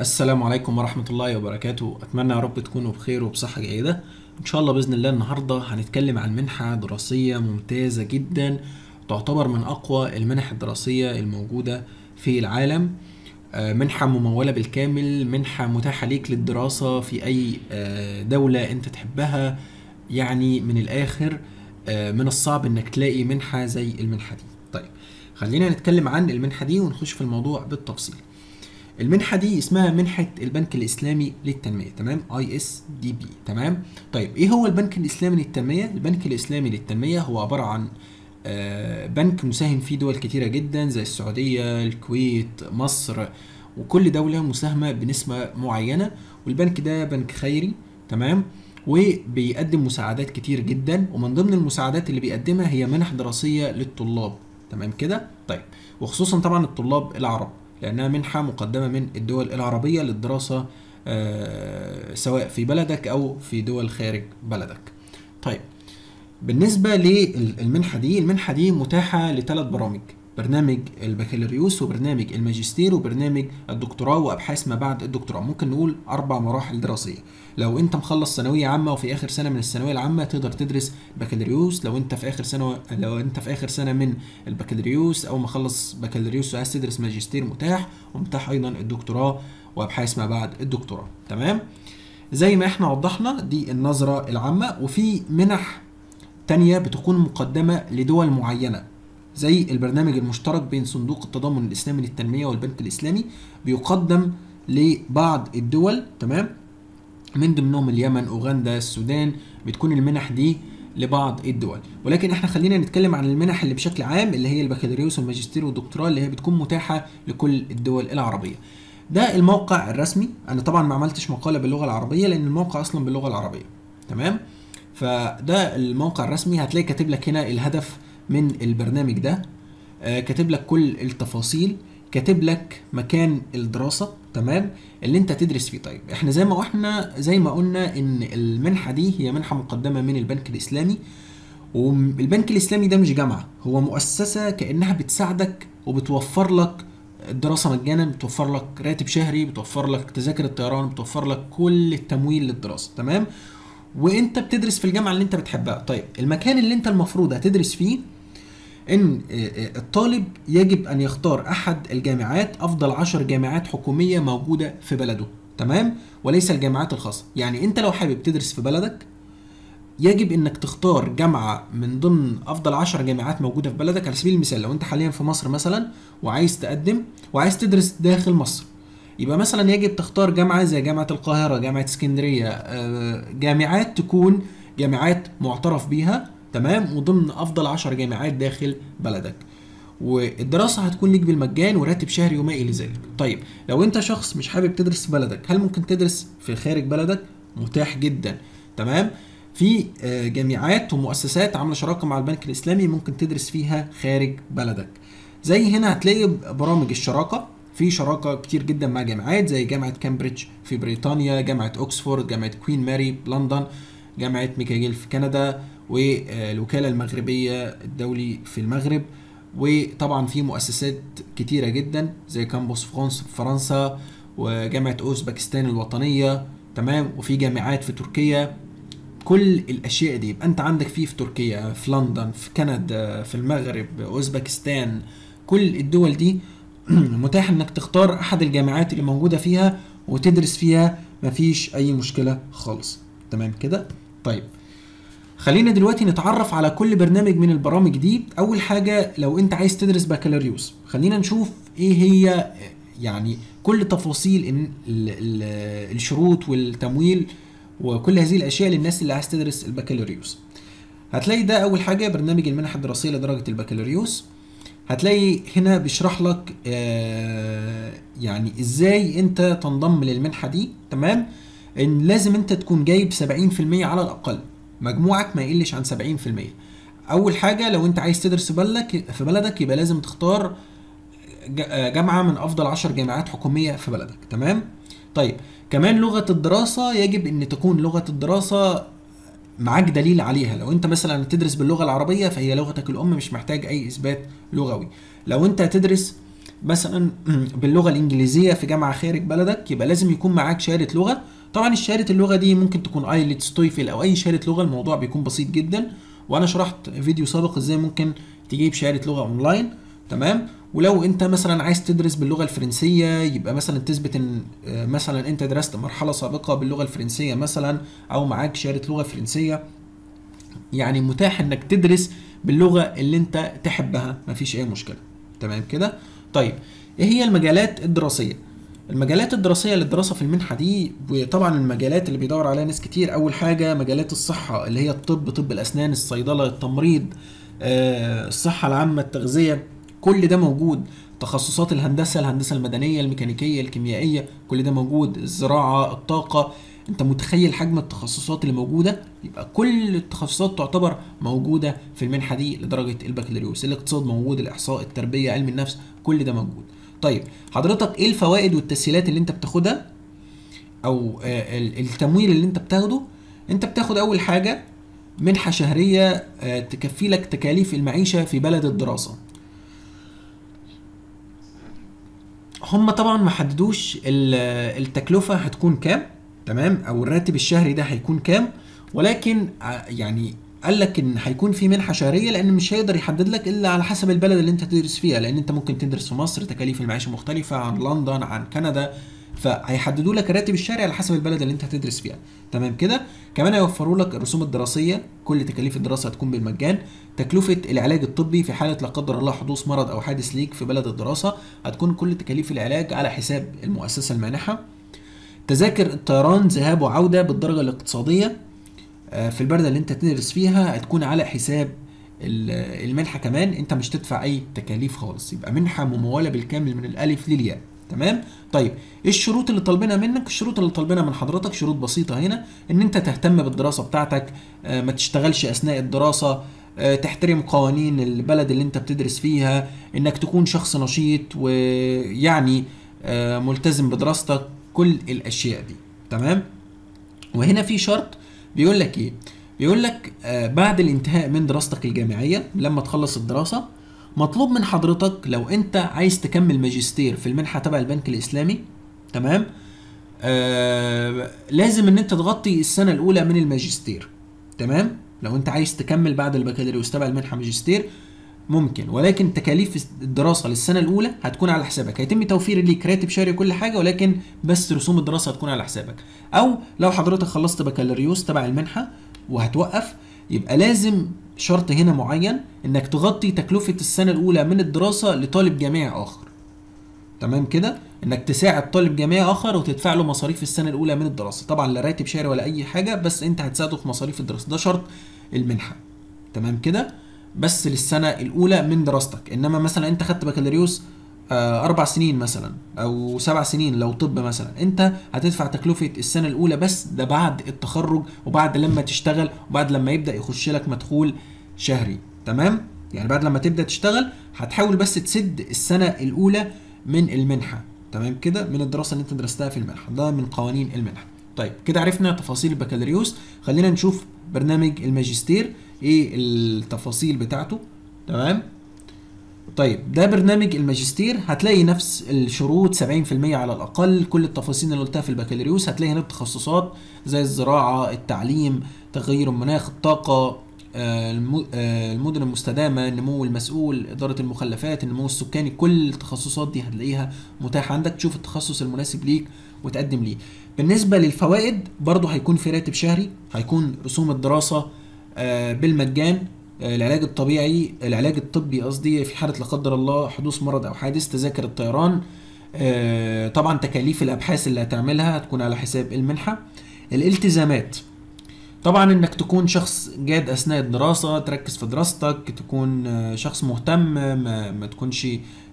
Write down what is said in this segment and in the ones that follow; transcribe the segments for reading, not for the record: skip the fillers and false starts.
السلام عليكم ورحمة الله وبركاته. أتمنى يا رب تكونوا بخير وبصحة جيدة إن شاء الله بإذن الله. النهاردة هنتكلم عن منحة دراسية ممتازة جدا، تعتبر من أقوى المنح الدراسية الموجودة في العالم، منحة ممولة بالكامل، منحة متاحة ليك للدراسة في أي دولة أنت تحبها. يعني من الآخر من الصعب إنك تلاقي منحة زي المنحة دي. طيب خلينا نتكلم عن المنحة دي ونخش في الموضوع بالتفصيل. المنحة دي اسمها منحة البنك الاسلامي للتنمية، تمام؟ ISDB، تمام؟ طيب ايه هو البنك الاسلامي للتنمية؟ البنك الاسلامي للتنمية هو عبارة عن بنك مساهم فيه دول كتيرة جدا زي السعودية، الكويت، مصر، وكل دولة مساهمة بنسبة معينة، والبنك ده بنك خيري، تمام؟ وبيقدم مساعدات كتير جدا، ومن ضمن المساعدات اللي بيقدمها هي منح دراسية للطلاب، تمام كده؟ طيب وخصوصا طبعا الطلاب العرب، لأنها منحة مقدمة من الدول العربية للدراسة سواء في بلدك أو في دول خارج بلدك. طيب بالنسبة للمنحة دي، المنحة دي متاحة لثلاث برامج، برنامج البكالوريوس وبرنامج الماجستير وبرنامج الدكتوراه وأبحاث ما بعد الدكتوراه، ممكن نقول أربع مراحل دراسية. لو أنت مخلص ثانوية عامة وفي آخر سنة من الثانوية العامة تقدر تدرس بكالوريوس، لو أنت في آخر سنة من البكالوريوس أو مخلص بكالوريوس وعايز تدرس ماجستير متاح، ومتاح أيضا الدكتوراه وأبحاث ما بعد الدكتوراه، تمام؟ زي ما احنا وضحنا دي النظرة العامة، وفي منح تانية بتكون مقدمة لدول معينة زي البرنامج المشترك بين صندوق التضامن الاسلامي للتنمية والبنك الاسلامي، بيقدم لبعض الدول، تمام؟ من ضمنهم اليمن، اوغندا، السودان، بتكون المنح دي لبعض الدول. ولكن احنا خلينا نتكلم عن المنح اللي بشكل عام، اللي هي البكالوريوس والماجستير والدكتوراه، اللي هي بتكون متاحة لكل الدول العربية. ده الموقع الرسمي، انا طبعا ما عملتش مقالة باللغة العربية لان الموقع اصلا باللغة العربية، تمام؟ فده الموقع الرسمي، هتلاقي كاتب لك هنا الهدف من البرنامج ده، كاتب لك كل التفاصيل، كاتب لك مكان الدراسة، تمام؟ اللي انت تدرس فيه. طيب احنا زي ما قلنا ان المنحة دي هي منحة مقدمة من البنك الاسلامي، والبنك الاسلامي ده مش جامعة، هو مؤسسة كأنها بتساعدك وبتوفر لك الدراسة مجانا، بتوفر لك راتب شهري، بتوفر لك تذاكر الطيران، بتوفر لك كل التمويل للدراسة، تمام؟ وانت بتدرس في الجامعة اللي انت بتحبها. طيب المكان اللي انت المفروض هتدرس فيه، ان الطالب يجب ان يختار احد الجامعات، افضل 10 جامعات حكومية موجودة في بلده، تمام؟ وليس الجامعات الخاصة. يعني انت لو حابب تدرس في بلدك يجب انك تختار جامعة من ضمن افضل 10 جامعات موجودة في بلدك. على سبيل المثال لو انت حاليا في مصر مثلا وعايز تقدم وعايز تدرس داخل مصر، يبقى مثلا يجب تختار جامعة زي جامعة القاهرة، جامعة اسكندرية، جامعات تكون جامعات معترف بيها، تمام؟ وضمن افضل 10 جامعات داخل بلدك، والدراسه هتكون ليك بالمجان وراتب شهري وما الى ذلك. طيب لو انت شخص مش حابب تدرس في بلدك، هل ممكن تدرس في خارج بلدك؟ متاح جدا، تمام؟ في جامعات ومؤسسات عامله شراكه مع البنك الاسلامي ممكن تدرس فيها خارج بلدك. زي هنا هتلاقي برامج الشراكه، في شراكه كتير جدا مع جامعات زي جامعه كامبريدج في بريطانيا، جامعه اوكسفورد، جامعه كوين ماري بلندن، جامعه ميكاجيل في كندا، والوكالة المغربية الدولي في المغرب، وطبعا في مؤسسات كتيرة جدا زي كامبوس فرنسا وجامعة اوزبكستان الوطنية، تمام؟ وفي جامعات في تركيا. كل الأشياء دي يبقى أنت عندك في تركيا، في لندن، في كندا، في المغرب، اوزبكستان، كل الدول دي متاح إنك تختار أحد الجامعات اللي موجودة فيها وتدرس فيها، مفيش أي مشكلة خالص، تمام كده؟ طيب خلينا دلوقتي نتعرف على كل برنامج من البرامج دي. اول حاجة لو انت عايز تدرس بكالوريوس، خلينا نشوف ايه هي يعني كل تفاصيل الشروط والتمويل وكل هذه الاشياء للناس اللي عايز تدرس البكالوريوس. هتلاقي ده اول حاجة برنامج المنح الدراسية لدرجة البكالوريوس، هتلاقي هنا بيشرح لك يعني ازاي انت تنضم للمنحة دي، تمام؟ ان لازم انت تكون جايب 70% على الاقل، مجموعك ما يقلش عن 70%. اول حاجه لو انت عايز تدرس في بلدك يبقى لازم تختار جامعه من افضل 10 جامعات حكوميه في بلدك، تمام؟ طيب كمان لغه الدراسه، يجب ان تكون لغه الدراسه معاك دليل عليها. لو انت مثلا تدرس باللغه العربيه فهي لغتك الام، مش محتاج اي اثبات لغوي. لو انت هتدرس مثلا باللغه الانجليزيه في جامعه خارج بلدك، يبقى لازم يكون معاك شهاده لغه. طبعا شهاده اللغه دي ممكن تكون ايلتس، تويفل، او اي شهاده لغه، الموضوع بيكون بسيط جدا. وانا شرحت فيديو سابق ازاي ممكن تجيب شهاده لغه اونلاين، تمام. ولو انت مثلا عايز تدرس باللغه الفرنسيه، يبقى مثلا تثبت ان مثلا انت درست مرحله سابقه باللغه الفرنسيه مثلا، او معاك شهاده لغه فرنسيه. يعني متاح انك تدرس باللغه اللي انت تحبها، مفيش اي مشكله، تمام كده. طيب ايه هي المجالات الدراسيه؟ المجالات الدراسيه للدراسه في المنحه دي، وطبعا المجالات اللي بيدور عليها ناس كتير، اول حاجه مجالات الصحه اللي هي الطب، طب الاسنان، الصيدله، التمريض، الصحه العامه، التغذيه، كل ده موجود. تخصصات الهندسه، الهندسه المدنيه، الميكانيكيه، الكيميائيه، كل ده موجود. الزراعه، الطاقه، انت متخيل حجم التخصصات اللي موجوده؟ يبقى كل التخصصات تعتبر موجوده في المنحه دي لدرجه البكالوريوس. الاقتصاد موجود، الاحصاء، التربيه، علم النفس، كل ده موجود. طيب حضرتك ايه الفوائد والتسهيلات اللي انت بتاخدها او التمويل اللي انت بتاخده؟ انت بتاخد اول حاجه منحه شهريه تكفي لك تكاليف المعيشه في بلد الدراسه. هم طبعا ما حددوش التكلفه هتكون كام، تمام، او الراتب الشهري ده هيكون كام، ولكن يعني قال لك ان هيكون في منحه شهريه، لان مش هيقدر يحدد لك الا على حسب البلد اللي انت تدرس فيها، لان انت ممكن تدرس في مصر تكاليف المعيشه مختلفه عن لندن، عن كندا، فهيحددوا لك الراتب الشهري على حسب البلد اللي انت هتدرس فيها، تمام كده. كمان هيوفروا لك الرسوم الدراسيه، كل تكاليف الدراسه هتكون بالمجان. تكلفه العلاج الطبي في حاله لا قدر الله حدوث مرض او حادث ليك في بلد الدراسه، هتكون كل تكاليف العلاج على حساب المؤسسه المانحه. تذاكر الطيران ذهاب وعوده بالدرجه الاقتصاديه في البلد اللي انت تدرس فيها، هتكون على حساب المنحه، كمان انت مش تدفع اي تكاليف خالص، يبقى منحه مموله بالكامل من الالف للياء، تمام. طيب ايه الشروط اللي طالبينها منك؟ الشروط اللي طالبينها من حضرتك شروط بسيطه هنا، ان انت تهتم بالدراسه بتاعتك، ما تشتغلش اثناء الدراسه، تحترم قوانين البلد اللي انت بتدرس فيها، انك تكون شخص نشيط ويعني ملتزم بدراستك، كل الاشياء دي، تمام. وهنا في شرط بيقول لك ايه؟ بيقول لك بعد الانتهاء من دراستك الجامعيه، لما تخلص الدراسه مطلوب من حضرتك لو انت عايز تكمل ماجستير في المنحه تبع البنك الاسلامي، تمام، لازم ان انت تغطي السنه الاولى من الماجستير، تمام. لو انت عايز تكمل بعد البكالوريوس تبع المنحه ماجستير ممكن، ولكن تكاليف الدراسه للسنه الاولى هتكون على حسابك، هيتم توفير ليك راتب شهري وكل حاجه، ولكن بس رسوم الدراسه هتكون على حسابك. او لو حضرتك خلصت بكالوريوس تبع المنحه وهتوقف، يبقى لازم شرط هنا معين انك تغطي تكلفه السنه الاولى من الدراسه لطالب جامعي اخر، تمام كده، انك تساعد طالب جامعي اخر وتدفع له مصاريف السنه الاولى من الدراسه، طبعا لا راتب شهري ولا اي حاجه، بس انت هتساعده في مصاريف الدراسه، ده شرط المنحه، تمام كده، بس للسنه الاولى من دراستك. انما مثلا انت خدت بكالوريوس 4 سنين مثلا او 7 سنين لو طب مثلا، انت هتدفع تكلفه السنه الاولى بس، ده بعد التخرج وبعد لما تشتغل وبعد لما يبدا يخش لك مدخول شهري، تمام. يعني بعد لما تبدا تشتغل هتحاول بس تسد السنه الاولى من المنحه، تمام كده، من الدراسه اللي انت درستها في المنحه، ده من قوانين المنحه. طيب كده عرفنا تفاصيل البكالوريوس، خلينا نشوف برنامج الماجستير ايه التفاصيل بتاعته، تمام. طيب ده برنامج الماجستير، هتلاقي نفس الشروط 70% على الاقل، كل التفاصيل اللي قلتها في البكالوريوس هتلاقي هنا بتخصصات زي الزراعه، التعليم، تغير المناخ، الطاقه، المدن المستدامه، النمو المسؤول، اداره المخلفات، النمو السكاني، كل التخصصات دي هتلاقيها متاحه عندك، تشوف التخصص المناسب ليك وتقدم ليه. بالنسبه للفوائد برضه هيكون في راتب شهري، هيكون رسوم الدراسه بالمجان، العلاج الطبيعي، العلاج الطبي قصدي في حاله لا قدر الله حدوث مرض او حادث، تذاكر الطيران، طبعا تكاليف الابحاث اللي هتعملها هتكون على حساب المنحه. الالتزامات طبعا انك تكون شخص جاد اثناء الدراسه، تركز في دراستك، تكون شخص مهتم، ما تكونش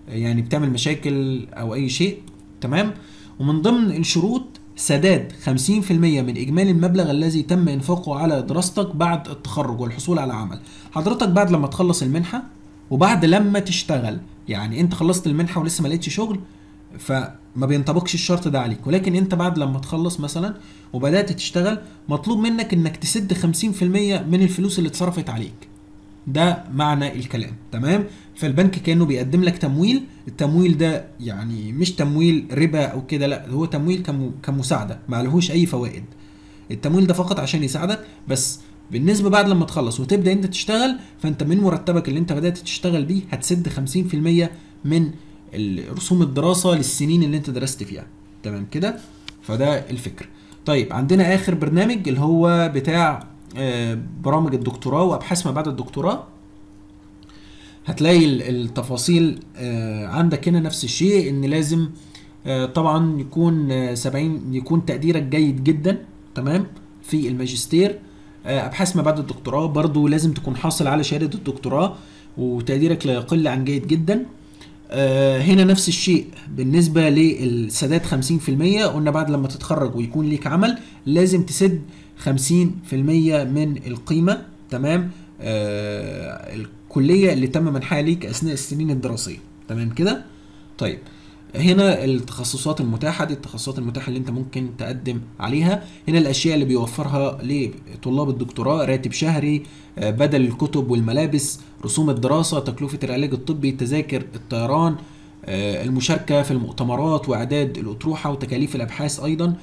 يعني بتعمل مشاكل او اي شيء، تمام. ومن ضمن الشروط سداد 50% من اجمالي المبلغ الذي تم انفاقه على دراستك بعد التخرج والحصول على عمل. حضرتك بعد لما تخلص المنحه وبعد لما تشتغل، يعني انت خلصت المنحه ولسه ما لقيتش شغل فما بينطبقش الشرط ده عليك، ولكن انت بعد لما تخلص مثلا وبدات تشتغل مطلوب منك انك تسد 50% من الفلوس اللي اتصرفت عليك، ده معنى الكلام، تمام؟ فالبنك كانه بيقدم لك تمويل، التمويل ده يعني مش تمويل ربا او كده، لا هو تمويل كمساعده معلهوش اي فوائد. التمويل ده فقط عشان يساعدك بس، بالنسبه بعد لما تخلص وتبدا انت تشتغل فانت من مرتبك اللي انت بدات تشتغل بيه هتسد 50% من رسوم الدراسه للسنين اللي انت درست فيها، تمام كده؟ فده الفكر. طيب عندنا اخر برنامج اللي هو بتاع برامج الدكتوراه وابحاث ما بعد الدكتوراه. هتلاقي التفاصيل عندك هنا نفس الشيء، ان لازم طبعا يكون 70، يكون تقديرك جيد جدا، تمام، في الماجستير. ابحاث ما بعد الدكتوراه برضو لازم تكون حاصل على شهاده الدكتوراه وتقديرك لا يقل عن جيد جدا. هنا نفس الشيء بالنسبه للسداد 50%، قلنا بعد لما تتخرج ويكون ليك عمل لازم تسد 50% من القيمه، تمام، الكليه اللي تم منحها ليك اثناء السنين الدراسيه، تمام كده. طيب هنا التخصصات المتاحه، دي التخصصات المتاحه اللي انت ممكن تقدم عليها. هنا الاشياء اللي بيوفرها لطلاب الدكتوراه: راتب شهري، بدل الكتب والملابس، رسوم الدراسه، تكلفه العلاج الطبي، تذاكر الطيران، المشاركه في المؤتمرات واعداد الاطروحه وتكاليف الابحاث. ايضا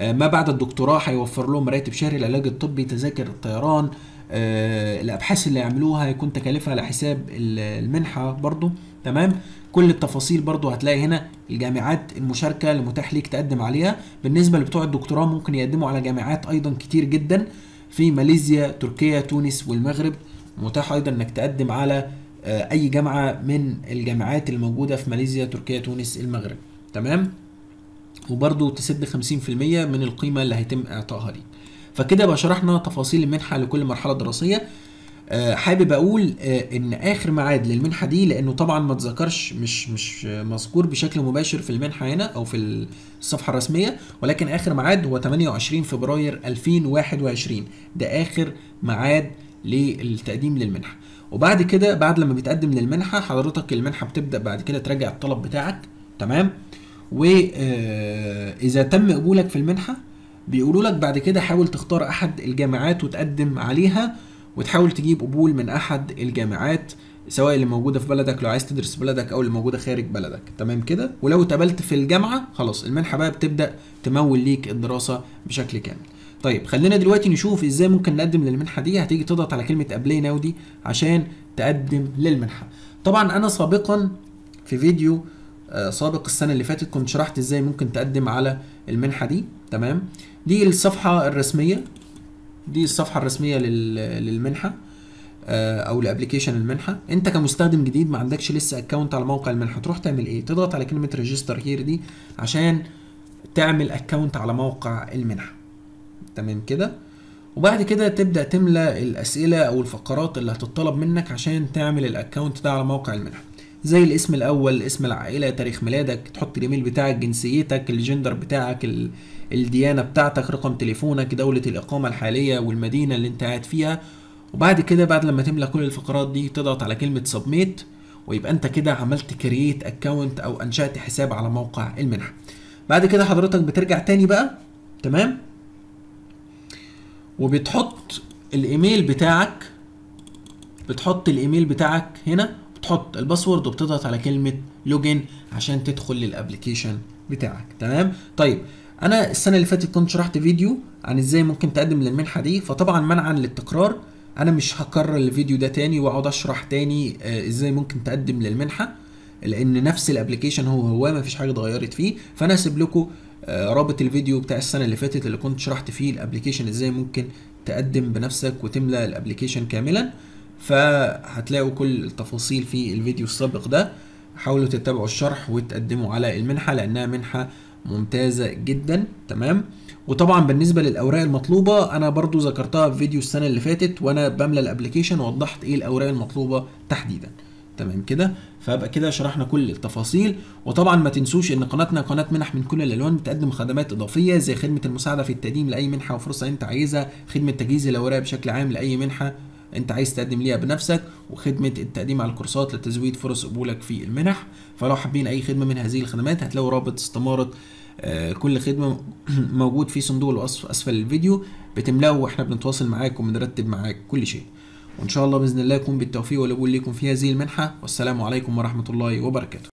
ما بعد الدكتوراه هيوفر لهم راتب شهري، العلاج الطبي، تذاكر الطيران، الابحاث اللي يعملوها هيكون تكاليفها على حساب المنحه برضو، تمام. كل التفاصيل برضو هتلاقي هنا. الجامعات المشاركه اللي متاح ليك تقدم عليها، بالنسبه لبتوع الدكتوراه ممكن يقدموا على جامعات ايضا كتير جدا في ماليزيا، تركيا، تونس والمغرب. متاح ايضا انك تقدم على اي جامعه من الجامعات الموجوده في ماليزيا، تركيا، تونس، المغرب، تمام، وبرضو تسد 50% من القيمه اللي هيتم اعطائها ليك. فكده بقى شرحنا تفاصيل المنحه لكل مرحله دراسيه. حابب اقول ان اخر ميعاد للمنحه دي، لانه طبعا ما اتذكرش، مش مذكور بشكل مباشر في المنحه هنا او في الصفحه الرسميه، ولكن اخر ميعاد هو 28 فبراير 2021، ده اخر ميعاد للتقديم للمنحه. وبعد كده بعد لما بتقدم للمنحه حضرتك المنحه بتبدا بعد كده تراجع الطلب بتاعك، تمام، واذا تم قبولك في المنحه بيقولوا لك بعد كده حاول تختار احد الجامعات وتقدم عليها، وتحاول تجيب قبول من احد الجامعات سواء اللي موجوده في بلدك لو عايز تدرس في بلدك او اللي موجوده خارج بلدك، تمام كده. ولو اتقبلت في الجامعه خلاص المنحه بقى بتبدا تمول ليك الدراسه بشكل كامل. طيب خلينا دلوقتي نشوف ازاي ممكن نقدم للمنحه دي. هتيجي تضغط على كلمه ابلاي ناو دي عشان تقدم للمنحه. طبعا انا سابقا في فيديو سابق السنه اللي فاتت كنت شرحت ازاي ممكن تقدم على المنحه دي، تمام. دي الصفحه الرسميه، دي الصفحه الرسميه للمنحه او لابلكيشن المنحه. انت كمستخدم جديد ما عندكش لسه اكونت على موقع المنحه، تروح تعمل ايه؟ تضغط على كلمه ريجستر هير دي عشان تعمل اكونت على موقع المنحه، تمام كده. وبعد كده تبدا تملى الاسئله او الفقرات اللي هتطلب منك عشان تعمل الاكونت ده على موقع المنحه، زي الاسم الاول، اسم العائله، تاريخ ميلادك، تحط الايميل بتاعك، جنسيتك، الجندر بتاعك، الديانه بتاعتك، رقم تليفونك، دوله الاقامه الحاليه والمدينه اللي انت قاعد فيها. وبعد كده بعد لما تملى كل الفقرات دي تضغط على كلمه سبميت، ويبقى انت كده عملت كرييت اكونت او انشات حساب على موقع المنحه. بعد كده حضرتك بترجع تاني بقى، تمام، وبتحط الايميل بتاعك، بتحط الايميل بتاعك هنا، بتحط الباسورد، وبتضغط على كلمه لوجن عشان تدخل للابلكيشن بتاعك، تمام. طيب انا السنه اللي فاتت كنت شرحت فيديو عن ازاي ممكن تقدم للمنحه دي، فطبعا منعا للتكرار انا مش هكرر الفيديو ده تاني واقعد اشرح تاني ازاي ممكن تقدم للمنحه، لان نفس الابلكيشن هو مفيش حاجه اتغيرت فيه. فانا هسيب لكم رابط الفيديو بتاع السنه اللي فاتت اللي كنت شرحت فيه الابلكيشن ازاي ممكن تقدم بنفسك وتملى الابلكيشن كاملا، فهتلاقوا كل التفاصيل في الفيديو السابق ده. حاولوا تتابعوا الشرح وتقدموا على المنحه لانها منحه ممتازه جدا، تمام. وطبعا بالنسبه للاوراق المطلوبه انا برضو ذكرتها في فيديو السنه اللي فاتت وانا بملى الابلكيشن، ووضحت ايه الاوراق المطلوبه تحديدا، تمام كده. فبقى كده شرحنا كل التفاصيل. وطبعا ما تنسوش ان قناتنا قناه منح من كل الالوان بتقدم خدمات اضافيه زي خدمه المساعده في التقديم لاي منحه وفرصه انت عايزها، خدمه تجهيز الاوراق بشكل عام لاي منحه انت عايز تقدم ليها بنفسك، وخدمه التقديم على الكورسات لتزويد فرص قبولك في المنح. فلو حابين اي خدمه من هذه الخدمات هتلاقوا رابط استماره كل خدمه موجود في صندوق الوصف اسفل الفيديو، بتملاه واحنا بنتواصل معاك وبنرتب معاك كل شيء. وإن شاء الله بإذن الله يكون بالتوفيق والقبول ليكم في هذه المنحة، والسلام عليكم ورحمة الله وبركاته.